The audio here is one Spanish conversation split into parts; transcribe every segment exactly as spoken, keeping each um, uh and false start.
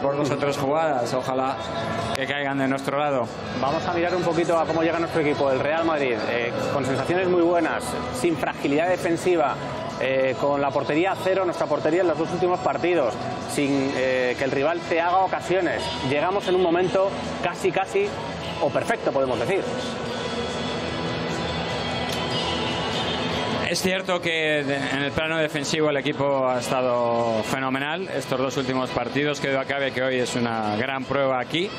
Por dos o tres jugadas, ojalá que caigan de nuestro lado. Vamos a mirar un poquito a cómo llega nuestro equipo, el Real Madrid, eh, con sensaciones muy buenas, sin fragilidad defensiva, eh, con la portería a cero, nuestra portería en los dos últimos partidos, sin eh, que el rival te haga ocasiones. Llegamos en un momento casi, casi, o perfecto, podemos decir. Es cierto que en el plano defensivo el equipo ha estado fenomenal estos dos últimos partidos. Que duda cabe que hoy es una gran prueba aquí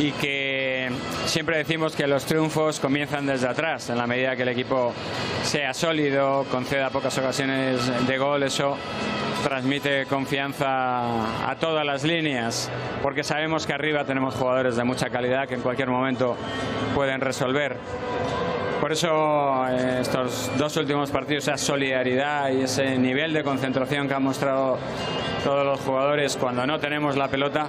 y que siempre decimos que los triunfos comienzan desde atrás. En la medida que el equipo sea sólido, conceda pocas ocasiones de gol, eso transmite confianza a todas las líneas, porque sabemos que arriba tenemos jugadores de mucha calidad que en cualquier momento pueden resolver. Por eso estos dos últimos partidos, esa solidaridad y ese nivel de concentración que han mostrado todos los jugadores cuando no tenemos la pelota,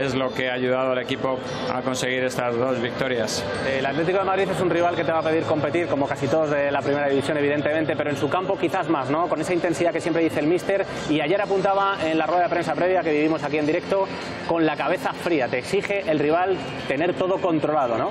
es lo que ha ayudado al equipo a conseguir estas dos victorias. El Atlético de Madrid es un rival que te va a pedir competir, como casi todos de la primera división, evidentemente, pero en su campo quizás más, ¿no? Con esa intensidad que siempre dice el míster. Y ayer apuntaba en la rueda de prensa previa que vivimos aquí en directo, con la cabeza fría. Te exige el rival tener todo controlado, ¿no?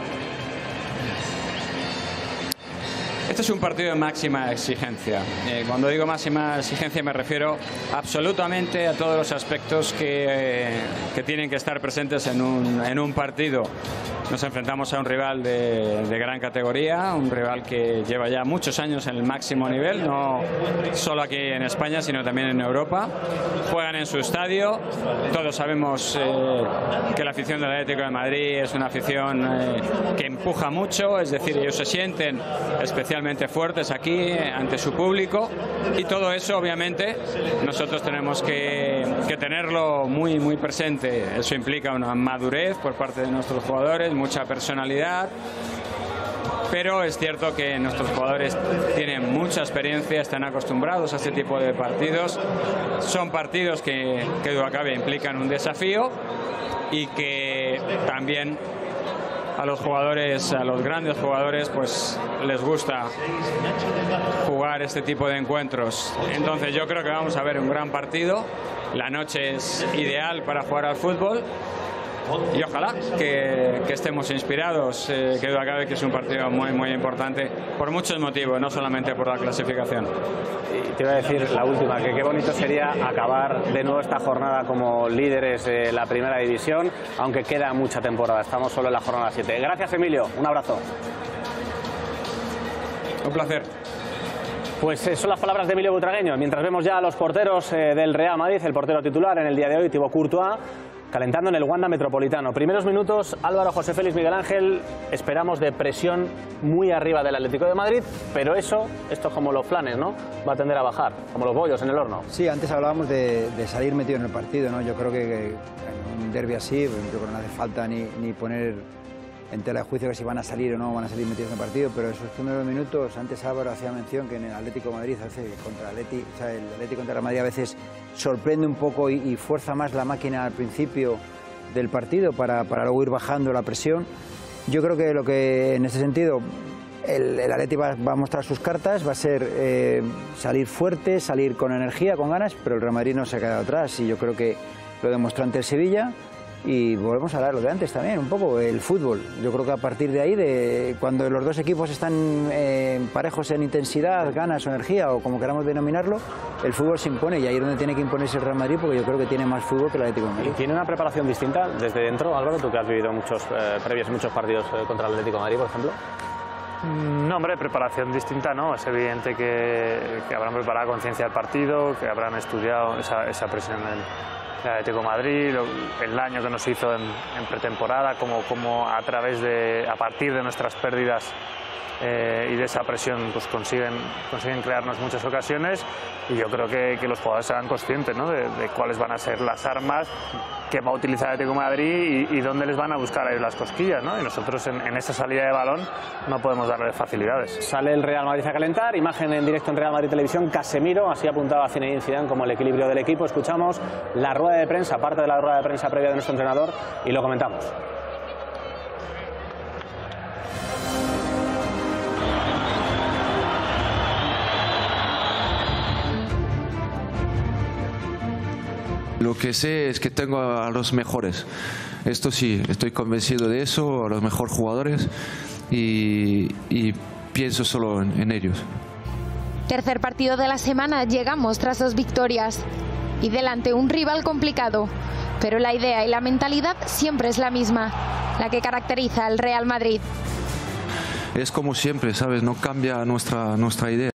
Este es un partido de máxima exigencia. Eh, cuando digo máxima exigencia me refiero absolutamente a todos los aspectos que, eh, que tienen que estar presentes en un, en un partido. Nos enfrentamos a un rival de, de gran categoría, un rival que lleva ya muchos años en el máximo nivel, no solo aquí en España, sino también en Europa. Juegan en su estadio. Todos sabemos eh, que la afición del Atlético de Madrid es una afición eh, que empuja mucho, es decir, ellos se sienten especialmente fuertes aquí ante su público, y todo eso obviamente nosotros tenemos que, que tenerlo muy muy presente. Eso implica una madurez por parte de nuestros jugadores, mucha personalidad, pero es cierto que nuestros jugadores tienen mucha experiencia, están acostumbrados a este tipo de partidos. Son partidos que, que duda cabe, implican un desafío y que también a los jugadores, a los grandes jugadores, pues les gusta jugar este tipo de encuentros. Entonces yo creo que vamos a ver un gran partido. La noche es ideal para jugar al fútbol y ojalá que, que estemos inspirados. Eh, que duda cabe que es un partido muy muy importante por muchos motivos, no solamente por la clasificación. Y te iba a decir la última, que qué bonito sería acabar de nuevo esta jornada como líderes de la primera división, aunque queda mucha temporada, estamos solo en la jornada siete. Gracias, Emilio, un abrazo. Un placer. Pues son las palabras de Emilio Butragueño, mientras vemos ya a los porteros eh, del Real Madrid, el portero titular en el día de hoy, Thibaut Courtois, calentando en el Wanda Metropolitano. Primeros minutos, Álvaro, José Félix, Miguel Ángel, esperamos de presión muy arriba del Atlético de Madrid, pero eso, esto es como los flanes, ¿no? Va a tender a bajar, como los bollos en el horno. Sí, antes hablábamos de, de salir metido en el partido, ¿no? Yo creo que, que en un derbi así, yo creo que no hace falta ni, ni poner en tela de juicio que si van a salir o no van a salir metidos en el partido, pero esos primeros minutos, antes Álvaro hacía mención que en el Atlético de Madrid, a veces contra el Atleti, o sea, el Atleti contra el Madrid a veces sorprende un poco y, y fuerza más la máquina al principio del partido para, para luego ir bajando la presión. Yo creo que lo que en ese sentido el, el Atleti va, va a mostrar sus cartas, va a ser eh, salir fuerte, salir con energía, con ganas, pero el Real Madrid no se ha quedado atrás y yo creo que lo demostró ante el Sevilla. Y volvemos a hablar lo de antes también, un poco, el fútbol. Yo creo que a partir de ahí, de cuando los dos equipos están eh, parejos en intensidad, ganas o energía, o como queramos denominarlo, el fútbol se impone, y ahí es donde tiene que imponerse el Real Madrid, porque yo creo que tiene más fútbol que el Atlético de Madrid. ¿Y tiene una preparación distinta desde dentro, Álvaro? Tú que has vivido muchos eh, previos muchos partidos eh, contra el Atlético de Madrid, por ejemplo. No, hombre, preparación distinta no. Es evidente que, que habrán preparado conciencia del partido, que habrán estudiado esa, esa presión del el Atlético de Madrid, el daño que nos hizo en, en pretemporada, como, como a través de, a partir de nuestras pérdidas eh, y de esa presión, pues consiguen, consiguen crearnos muchas ocasiones. Y yo creo que, que los jugadores serán conscientes, ¿no? de, de cuáles van a ser las armas que va a utilizar el Atlético de Madrid y, y dónde les van a buscar a ellos las cosquillas, ¿no? Y nosotros en, en esa salida de balón no podemos darle facilidades. Sale el Real Madrid a calentar, imagen en directo en Real Madrid Televisión, Casemiro, así apuntaba Zinedine Zidane como el equilibrio del equipo. Escuchamos la rueda de prensa, parte de la rueda de prensa previa de nuestro entrenador, y lo comentamos. Lo que sé es que tengo a los mejores. Esto sí, estoy convencido de eso, a los mejores jugadores y, y pienso solo en, en ellos. Tercer partido de la semana, llegamos tras dos victorias y delante un rival complicado. Pero la idea y la mentalidad siempre es la misma, la que caracteriza al Real Madrid. Es como siempre, ¿sabes? No cambia nuestra, nuestra idea.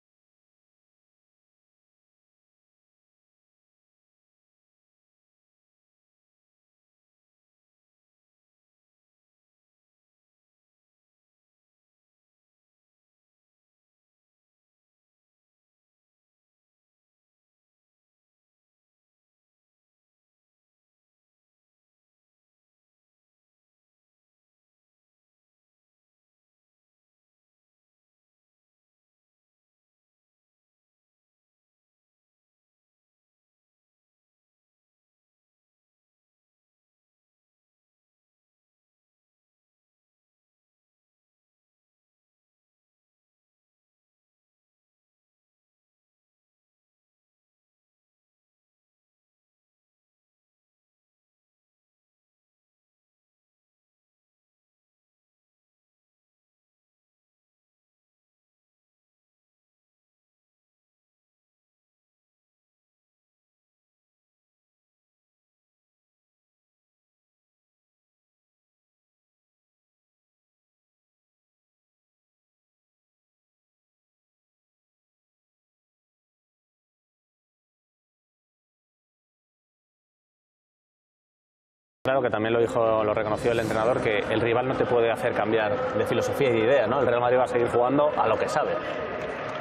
Claro que también lo dijo, lo reconoció el entrenador, que el rival no te puede hacer cambiar de filosofía y de idea, ¿no? El Real Madrid va a seguir jugando a lo que sabe.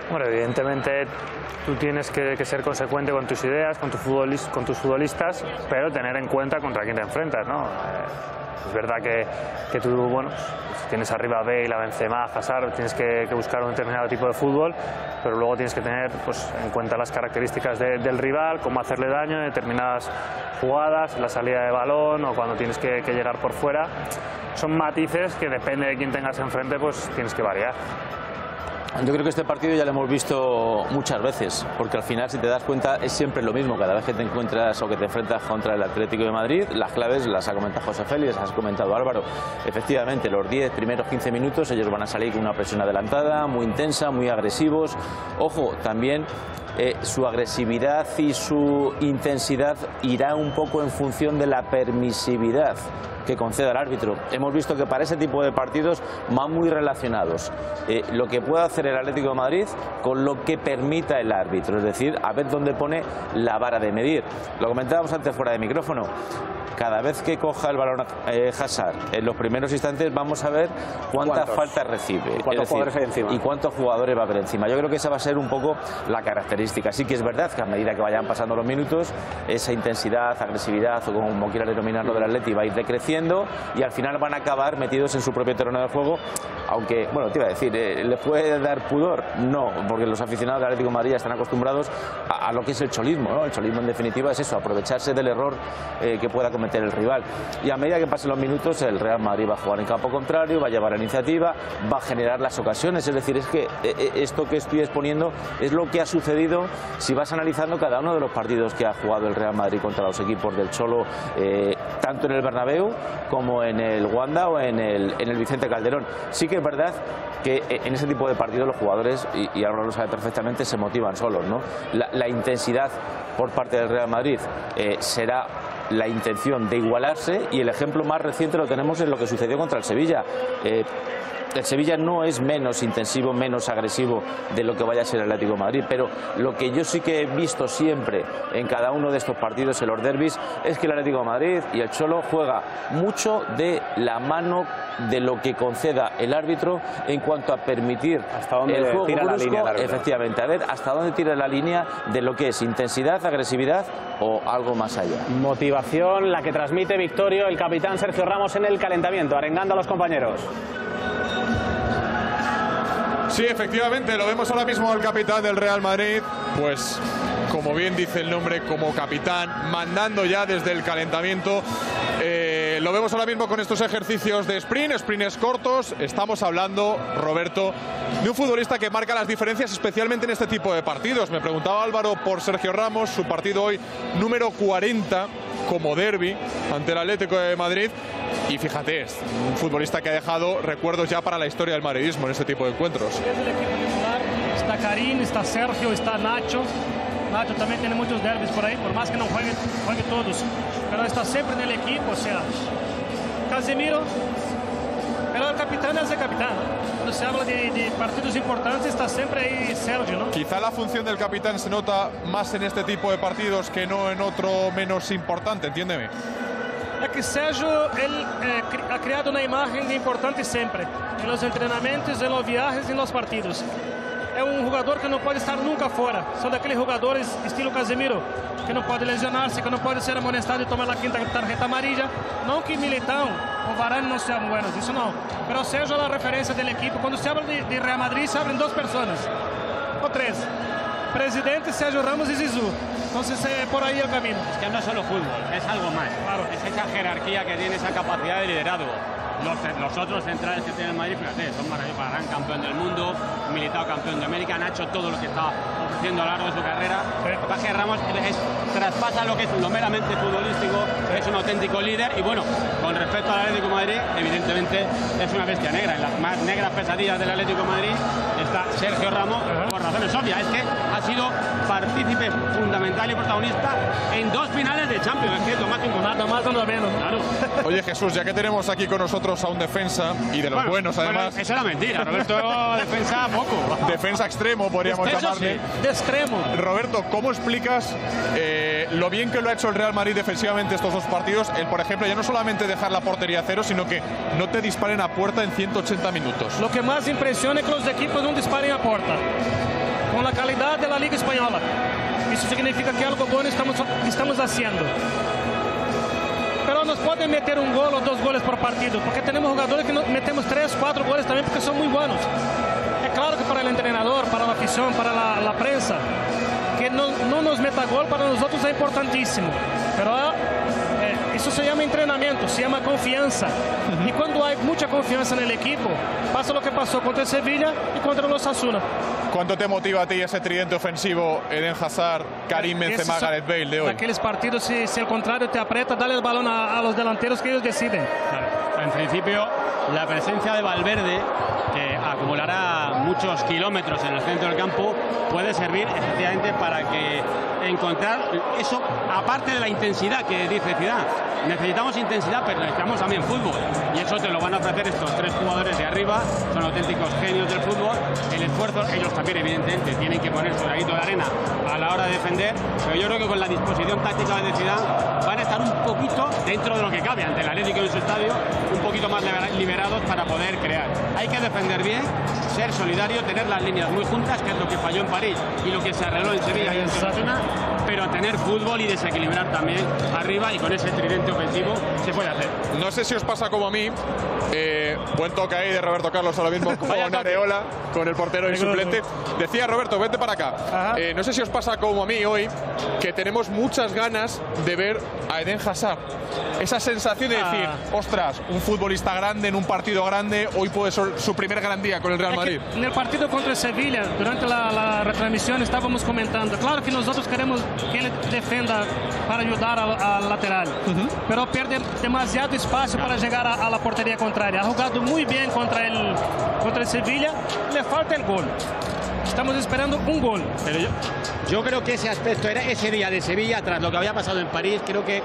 Bueno, evidentemente tú tienes que, que ser consecuente con tus ideas, con, tu futbolis, con tus futbolistas, pero tener en cuenta contra quién te enfrentas, ¿no? Eh, es verdad que, que tú, bueno, si tienes arriba a Bale, a Benzema, a Hazard, tienes que, que buscar un determinado tipo de fútbol, pero luego tienes que tener pues, en cuenta las características de, del rival, cómo hacerle daño en determinadas jugadas, la salida de balón o cuando tienes que, que llegar por fuera. Son matices que depende de quién tengas enfrente, pues tienes que variar. Yo creo que este partido ya lo hemos visto muchas veces, porque al final, si te das cuenta, es siempre lo mismo. Cada vez que te encuentras o que te enfrentas contra el Atlético de Madrid, las claves las ha comentado José Félix, las has comentado Álvaro. Efectivamente, los diez primeros quince minutos ellos van a salir con una presión adelantada, muy intensa, muy agresivos. Ojo, también eh, su agresividad y su intensidad irá un poco en función de la permisividad que conceda el árbitro. Hemos visto que para ese tipo de partidos van muy relacionados eh, lo que pueda hacer el Atlético de Madrid con lo que permita el árbitro, es decir, a ver dónde pone la vara de medir. Lo comentábamos antes fuera de micrófono. Cada vez que coja el balón eh, Hazard, en los primeros instantes vamos a ver cuántas faltas recibe. ¿Y cuántos jugadores hay encima? Y cuántos jugadores va a haber encima. Yo creo que esa va a ser un poco la característica. Sí que es verdad que a medida que vayan pasando los minutos, esa intensidad, agresividad o como quieras denominarlo del Atleti va a ir decreciendo y al final van a acabar metidos en su propio terreno de juego. Aunque, bueno, te iba a decir, eh, ¿les puede dar pudor? No, porque los aficionados del Atlético de Madrid están acostumbrados a, a lo que es el cholismo, ¿no? El cholismo en definitiva es eso, aprovecharse del error eh, que pueda cometer el rival. Y a medida que pasen los minutos, el Real Madrid va a jugar en campo contrario, va a llevar la iniciativa, va a generar las ocasiones. Es decir, es que esto que estoy exponiendo es lo que ha sucedido si vas analizando cada uno de los partidos que ha jugado el Real Madrid contra los equipos del Cholo, eh, tanto en el Bernabéu como en el Wanda o en el, en el Vicente Calderón. Sí que es verdad que en ese tipo de partidos los jugadores, y, y ahora lo sabe perfectamente, se motivan solos, ¿no? La, la intensidad por parte del Real Madrid eh, será la intención de igualarse y el ejemplo más reciente lo tenemos en lo que sucedió contra el Sevilla. Eh, el Sevilla no es menos intensivo, menos agresivo de lo que vaya a ser el Atlético de Madrid, pero lo que yo sí que he visto siempre en cada uno de estos partidos, en los derbis, es que el Atlético de Madrid y el Cholo juega mucho de la mano de lo que conceda el árbitro en cuanto a permitir hasta dónde el juego tira brusco, la línea, la efectivamente, a ver hasta dónde tira la línea de lo que es intensidad, agresividad o algo más allá. Motivación la que transmite Victorio, el capitán Sergio Ramos en el calentamiento, arengando a los compañeros. Sí, efectivamente, lo vemos ahora mismo al capitán del Real Madrid, pues como bien dice el nombre, como capitán, mandando ya desde el calentamiento. Eh, Eh, lo vemos ahora mismo con estos ejercicios de sprint, sprints cortos. Estamos hablando, Roberto, de un futbolista que marca las diferencias, especialmente en este tipo de partidos. Me preguntaba Álvaro por Sergio Ramos, su partido hoy número cuarenta como derbi ante el Atlético de Madrid. Y fíjate, es un futbolista que ha dejado recuerdos ya para la historia del madridismo en este tipo de encuentros. Desde el equipo titular está Karim, está Sergio, está Nacho. Nacho también tiene muchos derbis por ahí, por más que no juegue, juegue todos. Pero está siempre en el equipo, o sea, Casemiro, pero el capitán es el capitán. Cuando se habla de, de partidos importantes, está siempre ahí Sergio, ¿no? Quizá la función del capitán se nota más en este tipo de partidos que no en otro menos importante, entiéndeme. Es que Sergio él, eh, ha creado una imagen importante siempre, en los entrenamientos, en los viajes, en los partidos. Es un jugador que no puede estar nunca fuera. Son de aquellos jugadores estilo Casemiro, que no puede lesionarse, que no puede ser amonestado y tomar la quinta tarjeta amarilla. No que Militão o Varane no sean buenos, eso no. Pero Sergio es la referencia del equipo. Cuando se habla de, de Real Madrid, se hablan dos personas, o tres. Presidente, Sergio Ramos y Zizou. Entonces, eh, por ahí el camino. Es que no es solo fútbol, es algo más. Claro. Es esa jerarquía que tiene, esa capacidad de liderazgo. Los, los otros centrales que tiene el Madrid, fíjate, son maravillosos. Varane, campeón del mundo, Militão, campeón de América, Nacho, todo lo que está haciendo a lo largo de su carrera. Baje sí. Ramos es, traspasa lo que es lo meramente futbolístico, sí. Es un auténtico líder. Y bueno, con respecto al Atlético de Madrid, evidentemente es una bestia negra. En las más negras pesadillas del Atlético de Madrid está Sergio Ramos, uh-huh. Por razones obvias. Es que ha sido partícipe fundamental y protagonista en dos finales de Champions, que es lo más importante. Más o menos. Claro. Oye, Jesús, ya que tenemos aquí con nosotros a un defensa, y de los bueno, buenos además. Bueno, esa era mentira, Roberto. Defensa poco. Defensa extremo, podríamos Despeso, llamarle. Sí. De extremo. Roberto, ¿cómo explicas eh, lo bien que lo ha hecho el Real Madrid defensivamente estos dos partidos? El, por ejemplo, ya no solamente dejar la portería a cero, sino que no te disparen a puerta en ciento ochenta minutos. Lo que más impresiona es que los equipos no disparen a puerta. Con la calidad de la Liga Española. Eso significa que algo bueno estamos, estamos haciendo. Pero nos pueden meter un gol o dos goles por partido, porque tenemos jugadores que metemos tres, cuatro goles también porque son muy buenos. Es claro que para el entrenador, para la afición, para la, la prensa, que no, no nos meta gol para nosotros es importantísimo. Pero eh, eso se llama entrenamiento, se llama confianza. Uh-huh. Y cuando hay mucha confianza en el equipo, pasa lo que pasó contra Sevilla y contra los Osasuna. ¿Cuánto te motiva a ti ese tridente ofensivo, Eden Hazard, Karim Benzema, Gareth Bale de hoy? Aquellos partidos, si, si el contrario te aprieta, dale el balón a, a los delanteros que ellos deciden. Claro. En principio, la presencia de Valverde, que acumulará muchos kilómetros en el centro del campo, puede servir efectivamente para que encontrar eso, aparte de la intensidad que dice Zidane. Necesitamos intensidad, pero necesitamos también fútbol. Y eso te lo van a ofrecer estos tres jugadores de arriba, son auténticos genios del fútbol. El esfuerzo, ellos también, evidentemente, tienen que poner su granito de arena a la hora de defender, pero yo creo que con la disposición táctica de Zidane van a estar un poquito dentro de lo que cabe ante el Atlético en su estadio, un poquito más liberados para poder crear. Hay que defender bien, ser solidario, tener las líneas muy juntas, que es lo que falló en París y lo que se arregló en Sevilla y en Osasuna, pero tener fútbol y desequilibrar también arriba, y con ese tridente ofensivo se puede hacer. No sé si os pasa como a mí, eh, buen toque ahí de Roberto Carlos ahora mismo con Areola, con el portero y suplente. Decía Roberto, vete para acá. Eh, no sé si os pasa como a mí hoy, que tenemos muchas ganas de ver a Eden Hazard. Esa sensación de decir, ah. ostras, un futbolista grande en un partido grande, hoy puede ser su primer gran día con el Real Madrid. En el partido contra Sevilla, durante la, la retransmisión estábamos comentando, claro que nosotros queremos que él defienda para ayudar al, al lateral, uh-huh. pero pierde demasiado espacio claro. para llegar a, a la portería contraria. Ha jugado muy bien contra el, contra el Sevilla, le falta el gol. Estamos esperando un gol. Pero yo, yo creo que ese aspecto era ese día de Sevilla, tras lo que había pasado en París, creo que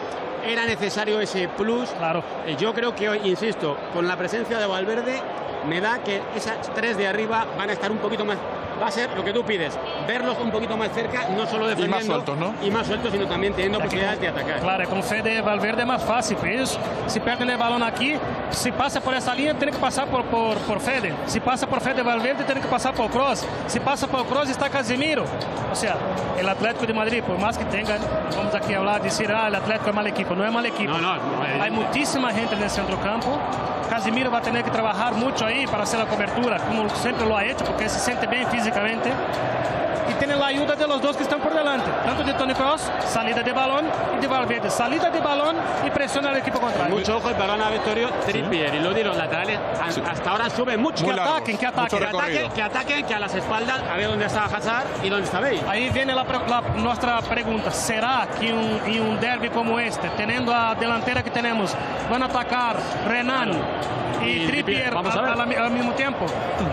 era necesario ese plus. Claro. Yo creo que hoy, insisto, con la presencia de Valverde, me da que esas tres de arriba van a estar un poquito más... Va a ser lo que tú pides, verlos un poquito más cerca, no solo defendiendo... Y más sueltos, ¿no? Y más sueltos, sino también teniendo aquí, posibilidades de atacar. Claro, con Fede Valverde es más fácil. Ellos, si pierden el balón aquí, si pasa por esa línea, tiene que pasar por, por, por Fede. Si pasa por Fede Valverde, tiene que pasar por Kroos. Si pasa por Kroos, está Casemiro. O sea, el Atlético de Madrid, por más que tenga... Vamos aquí a hablar, decir, ah, el Atlético es mal equipo. No es mal equipo. No, no, no, hay muchísima gente en el centrocampo. Casemiro va a tener que trabajar mucho ahí para hacer la cobertura, como siempre lo ha hecho, porque se siente bien físicamente. y tiene la ayuda de los dos que están por delante, tanto de Toni Kroos, salida de balón, y de Valverde, salida de balón y presiona al equipo contrario. Mucho ojo, el balón a Vittorio Trippier, sí. Y lo di los laterales, sí. Hasta ahora sube mucho. Que ataquen, que ataquen, que ataquen, que ataquen, que a las espaldas, a ver dónde está Hazard y dónde está Bale. Ahí viene la, la, nuestra pregunta, ¿será que un, en un derbi como este, teniendo a delantera que tenemos, van a atacar Renan y, y Trippier al, al, al mismo tiempo?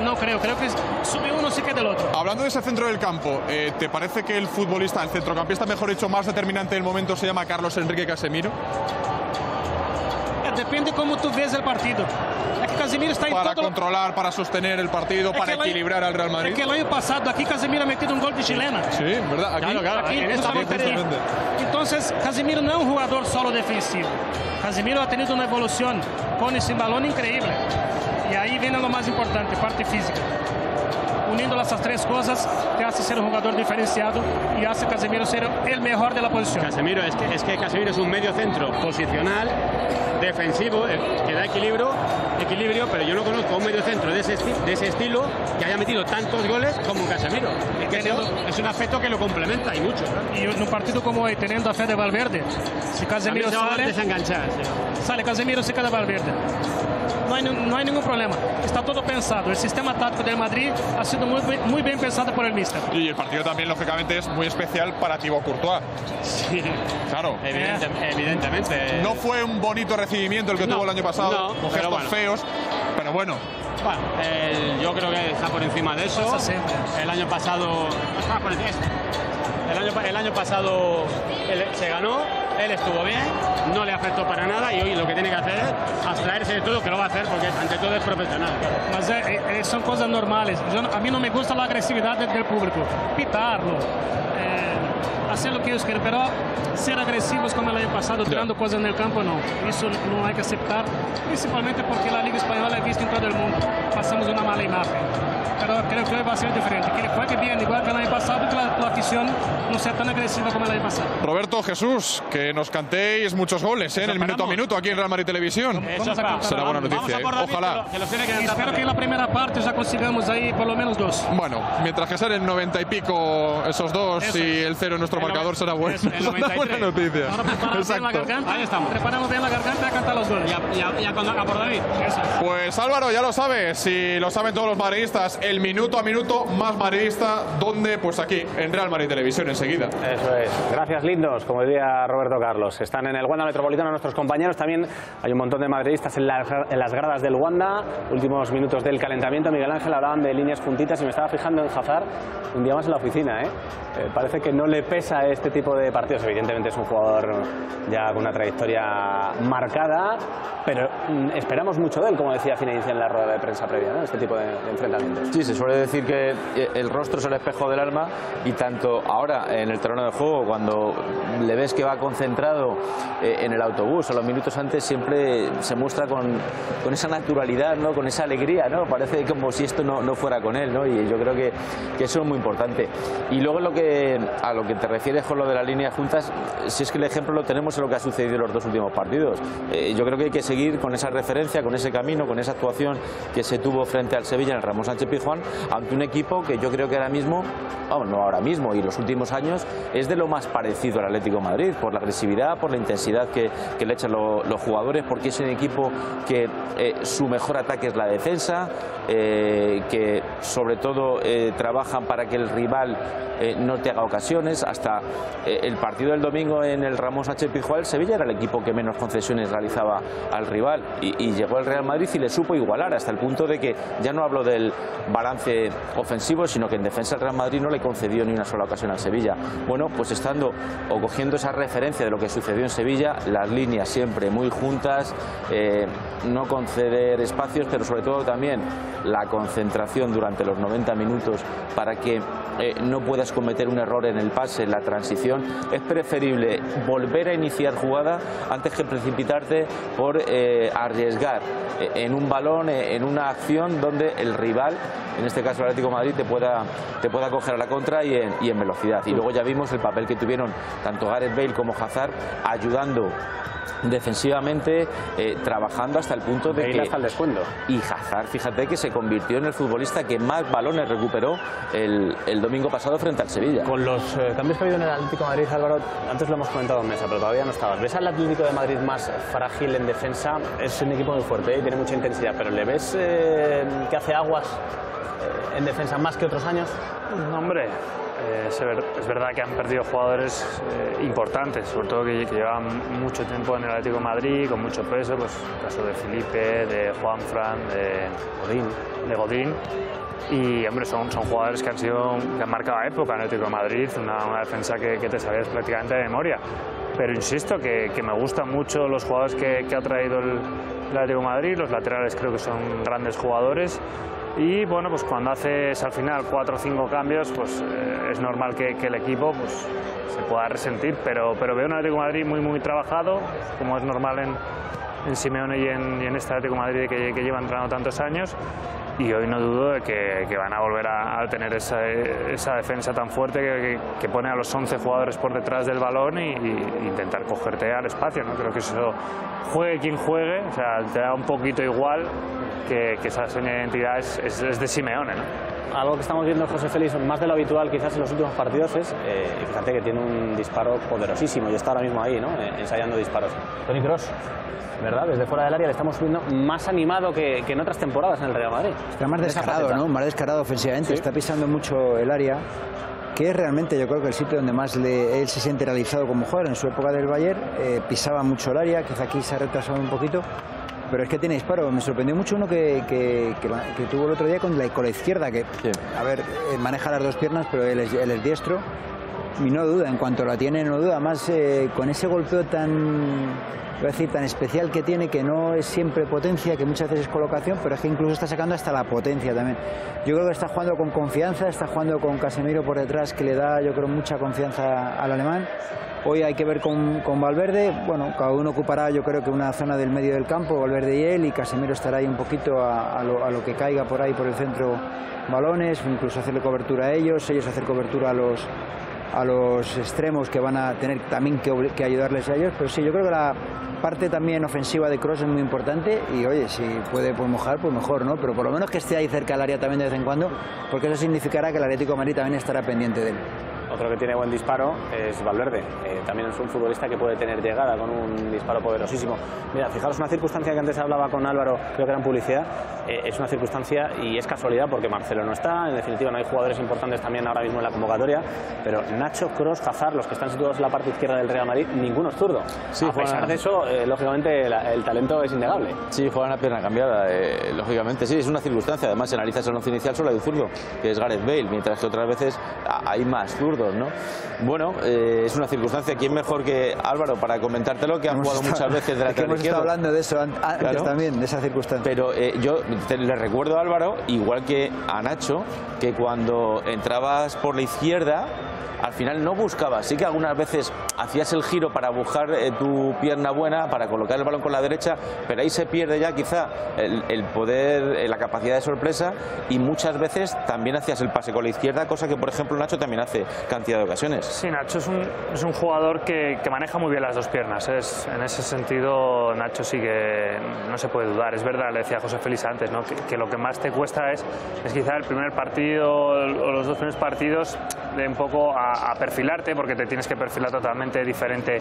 No creo, creo que sube uno, sí que del otro. Hablando de ese centro del campo, eh, ¿te parece que el futbolista, el centrocampista, mejor dicho, más determinante del momento se llama Carlos Enrique Casemiro? Depende cómo tú ves el partido. Es que Casemiro está en todo. Para controlar, para sostener el partido, para equilibrar al Real Madrid. Es que el año pasado aquí Casemiro ha metido un gol de chilena. Sí, verdad. Aquí, claro, claro, aquí, aquí está justamente. Entonces, Casemiro no es un jugador solo defensivo. Casemiro ha tenido una evolución con ese balón increíble. Y ahí viene lo más importante, parte física. Uniendo esas tres cosas, te hace ser un jugador diferenciado y hace a Casemiro ser el mejor de la posición. Casemiro, es que, es que Casemiro es un medio centro posicional, defensivo, que da equilibrio, equilibrio, pero yo no conozco un medio centro de ese, de ese estilo que haya metido tantos goles como Casemiro. Es, que teniendo, es un aspecto que lo complementa y mucho. ¿Verdad? Y en un partido como hoy, teniendo a Fede Valverde, si Casemiro sale, desenganchar, sí. Sale Casemiro, se queda Valverde. No hay, no hay ningún problema, está todo pensado. El sistema táctico del Madrid ha sido muy, muy bien pensado por el míster. Y el partido también, lógicamente, es muy especial para Thibaut Courtois. Sí, claro. Evidente, eh. Evidentemente. No fue un bonito recibimiento el que no, tuvo el año pasado, no, con gestos bueno. feos, pero bueno. Bueno, el, yo creo que está por encima de eso. El año pasado... El año, el año pasado él, se ganó, él estuvo bien, no le afectó para nada y hoy lo que tiene que hacer es abstraerse de todo, que lo va a hacer porque ante todo es profesional. Mas, eh, eh, son cosas normales. Yo, a mí no me gusta la agresividad del, del público, pitarlo, eh, hacer lo que ellos quieren, pero ser agresivos como el año pasado, tirando cosas en el campo, no. Eso no hay que aceptar, principalmente porque la Liga Española es vista en todo el mundo. Pasamos una mala imagen. Pero creo que va a ser diferente, que juegue bien, igual que el año pasado, que la, la afición no sea tan agresiva como el año pasado. Roberto, Jesús, que nos cantéis muchos goles ¿eh? en el minuto a minuto aquí en Real Madrid Televisión. Eso será buena noticia, ¿eh? Ojalá. Que lo, que que espero que en la primera parte ya consigamos ahí por lo menos dos. Bueno, mientras que sean el noventa y pico esos dos eso, y el cero en nuestro el marcador, será bueno. Buena noticia. Exacto. Bien ahí estamos. Preparamos bien la garganta y cantar los goles. Y a, y a, y a, a por David. Eso. Pues Álvaro, ya lo sabes, y lo saben todos los madridistas, el minuto a minuto más madridista, donde pues aquí, en Real Madrid Televisión, enseguida. Eso es. Gracias, lindos, como decía Roberto Carlos. Están en el Wanda Metropolitano nuestros compañeros. También hay un montón de madridistas en, la, en las gradas del Wanda. Últimos minutos del calentamiento. Miguel Ángel, hablaban de líneas puntitas y me estaba fijando en Hazard un día más en la oficina. ¿eh? Eh, parece que no le pesa este tipo de partidos. Evidentemente es un jugador ya con una trayectoria marcada, pero mm, esperamos mucho de él, como decía Zinedine en la rueda de prensa previa, ¿no? Este tipo de, de enfrentamientos. Sí, se suele decir que el rostro es el espejo del alma y tanto ahora en el terreno de juego, cuando le ves que va concentrado en el autobús o los minutos antes, siempre se muestra con, con esa naturalidad, ¿no? Con esa alegría, ¿no? Parece como si esto no, no fuera con él, ¿no? Y yo creo que, que eso es muy importante. Y luego lo que, a lo que te refieres con lo de la línea juntas, si es que el ejemplo lo tenemos en lo que ha sucedido en los dos últimos partidos. Eh, yo creo que hay que seguir con esa referencia, con ese camino, con esa actuación que se tuvo frente al Sevilla en el Ramón Sánchez-Pizjuán, Juan, ante un equipo que yo creo que ahora mismo, vamos, no ahora mismo, y los últimos años, es de lo más parecido al Atlético de Madrid, por la agresividad, por la intensidad que, que le echan lo, los jugadores, porque es un equipo que eh, su mejor ataque es la defensa, eh, que sobre todo eh, trabajan para que el rival eh, no te haga ocasiones. Hasta eh, el partido del domingo en el Ramón Sánchez-Pizjuán, Sevilla era el equipo que menos concesiones realizaba al rival, y, y llegó el Real Madrid y le supo igualar, hasta el punto de que, ya no hablo del balance ofensivo, sino que en defensa el Real Madrid no le concedió ni una sola ocasión al Sevilla. Bueno, pues estando o cogiendo esa referencia de lo que sucedió en Sevilla, las líneas siempre muy juntas, eh, no conceder espacios, pero sobre todo también la concentración durante los noventa minutos para que eh, no puedas cometer un error en el pase, en la transición. Es preferible volver a iniciar jugada antes que precipitarte por eh, arriesgar en un balón, en una acción donde el rival, en este caso el Atlético de Madrid, te pueda, te pueda coger a la contra y en, y en velocidad. Y luego ya vimos el papel que tuvieron tanto Gareth Bale como Hazard ayudando defensivamente, eh, trabajando hasta el punto de, de que... hasta el descuento. Y Hazard, fíjate que se convirtió en el futbolista que más balones recuperó el, el domingo pasado frente al Sevilla. Con los eh, cambios que ha habido en el Atlético de Madrid, Álvaro, antes lo hemos comentado en mesa, pero todavía no estabas. ¿Ves al Atlético de Madrid más frágil en defensa? Es un equipo muy fuerte, ¿eh? Tiene mucha intensidad, pero ¿le ves eh, que hace aguas eh, en defensa más que otros años? No, hombre... Es verdad que han perdido jugadores eh, importantes, sobre todo que, que llevan mucho tiempo en el Atlético de Madrid, con mucho peso, pues el caso de Felipe, de Juanfran, de Godín, de Godín. Y hombre, son, son jugadores que han sido, que han marcado época en el Atlético de Madrid, una, una defensa que, que te sabías prácticamente de memoria. Pero insisto que, que me gustan mucho los jugadores que, que ha traído el, el Atlético de Madrid, los laterales creo que son grandes jugadores. Y bueno, pues cuando haces al final cuatro o cinco cambios, pues eh, es normal que, que el equipo pues, se pueda resentir, pero, pero veo un Atlético de Madrid muy, muy trabajado, como es normal en, en Simeone y en, y en este Atlético de Madrid que, que lleva entrenando tantos años, y hoy no dudo de que, que van a volver a, a tener esa, esa defensa tan fuerte que, que pone a los once jugadores por detrás del balón e intentar cogerte al espacio, ¿no? Creo que eso, juegue quien juegue, o sea, te da un poquito igual. Que, que esa señal de identidad es, es, es de Simeone, ¿no? Algo que estamos viendo, José Félix, más de lo habitual quizás en los últimos partidos es, eh, fíjate que tiene un disparo poderosísimo y está ahora mismo ahí, ¿no? Ensayando disparos. Toni Kroos, ¿verdad? Desde fuera del área le estamos viendo más animado que, que en otras temporadas en el Real Madrid. Está más descarado, ¿no? Más descarado ofensivamente, ¿sí? Está pisando mucho el área, que es realmente, yo creo que el sitio donde más le, él se siente realizado como jugador. En su época del Bayern eh, pisaba mucho el área, quizá aquí se ha retrasado un poquito. Pero es que tiene disparo. Me sorprendió mucho uno que, que, que, que tuvo el otro día con la, con la izquierda, que, sí. A ver, maneja las dos piernas, pero él es, él es diestro. Y no duda, en cuanto la tiene, no duda. Además, eh, con ese golpeo tan, voy a decir, tan especial que tiene, que no es siempre potencia, que muchas veces es colocación, pero es que incluso está sacando hasta la potencia también. Yo creo que está jugando con confianza, está jugando con Casemiro por detrás, que le da, yo creo, mucha confianza al alemán. Hoy hay que ver con, con Valverde, bueno, cada uno ocupará yo creo que una zona del medio del campo, Valverde y él, y Casemiro estará ahí un poquito a, a, lo, a lo que caiga por ahí por el centro balones, incluso hacerle cobertura a ellos, ellos hacer cobertura a los, a los extremos que van a tener también que, que ayudarles a ellos, pero sí, yo creo que la parte también ofensiva de Kroos es muy importante y oye, si puede pues, mojar, pues mejor, ¿no? Pero por lo menos que esté ahí cerca del área también de vez en cuando, porque eso significará que el Atlético de Madrid también estará pendiente de él. Otro que tiene buen disparo es Valverde, eh, también es un futbolista que puede tener llegada con un disparo poderosísimo. Mira, fijaros, una circunstancia que antes hablaba con Álvaro, creo que era en publicidad, eh, es una circunstancia y es casualidad porque Marcelo no está, en definitiva no hay jugadores importantes también ahora mismo en la convocatoria, pero Nacho, Kroos, Hazard, los que están situados en la parte izquierda del Real Madrid, ninguno es zurdo. Sí, a pesar a... de eso, eh, lógicamente el, el talento es innegable. Sí, juegan a pierna cambiada, eh, lógicamente sí, es una circunstancia, además si analizas el once inicial solo hay un zurdo, que es Gareth Bale, mientras que otras veces hay más zurdos, ¿no? Bueno, eh, es una circunstancia. ¿Quién mejor que Álvaro para comentártelo? Que han hemos jugado estado, muchas veces de la izquierda. Hemos estado hablando de eso antes, claro, también, de esa circunstancia. Pero eh, yo te, le recuerdo a Álvaro, igual que a Nacho, que cuando entrabas por la izquierda, al final no buscabas. Sí que algunas veces hacías el giro para buscar eh, tu pierna buena, para colocar el balón con la derecha, pero ahí se pierde ya quizá el, el poder, eh, la capacidad de sorpresa, y muchas veces también hacías el pase con la izquierda, cosa que, por ejemplo, Nacho también hace cantidad de ocasiones. Sí, Nacho es un, es un jugador que, que maneja muy bien las dos piernas. Es, en ese sentido, Nacho sí que no se puede dudar. Es verdad, le decía José Félix antes, ¿no? que, que lo que más te cuesta es, es quizá el primer partido o los dos primeros partidos de un poco a, a perfilarte, porque te tienes que perfilar totalmente diferente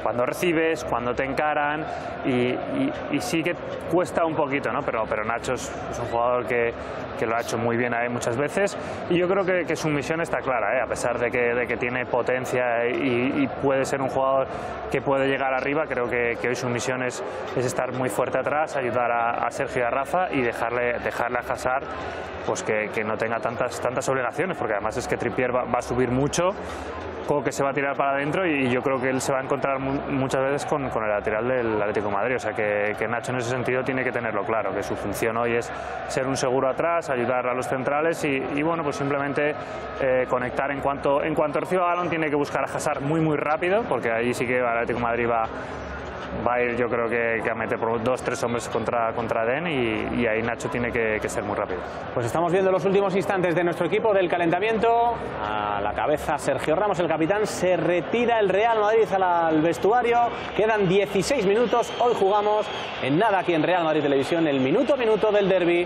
cuando recibes, cuando te encaran, y, y, y sí que cuesta un poquito, ¿no? Pero, pero Nacho es, es un jugador que, que lo ha hecho muy bien ahí muchas veces, y yo creo que, que su misión está clara, ¿eh? A pesar de que, de que tiene potencia y, y puede ser un jugador que puede llegar arriba, creo que, que hoy su misión es, es estar muy fuerte atrás, ayudar a, a Sergio y a Rafa, y dejarle, dejarle a Hazard pues que, que no tenga tantas, tantas obligaciones, porque además es que Trippier va, va a subir mucho, como que se va a tirar para adentro, y yo creo que él se va a encontrar mu muchas veces con, con el lateral del Atlético de Madrid, o sea que, que Nacho en ese sentido tiene que tenerlo claro, que su función hoy es ser un seguro atrás, ayudar a los centrales y, y bueno, pues simplemente eh, conectar en cuanto en cuanto reciba balón, tiene que buscar a Hazard muy muy rápido, porque ahí sí que el Atlético de Madrid va va a ir, yo creo que, que a meter por dos, tres hombres contra, contra Eden y, y ahí Nacho tiene que, que ser muy rápido. Pues estamos viendo los últimos instantes de nuestro equipo del calentamiento. A la cabeza Sergio Ramos, el capitán, se retira el Real Madrid al vestuario. Quedan dieciséis minutos, hoy jugamos en nada aquí en Real Madrid Televisión, el minuto a minuto del derbi.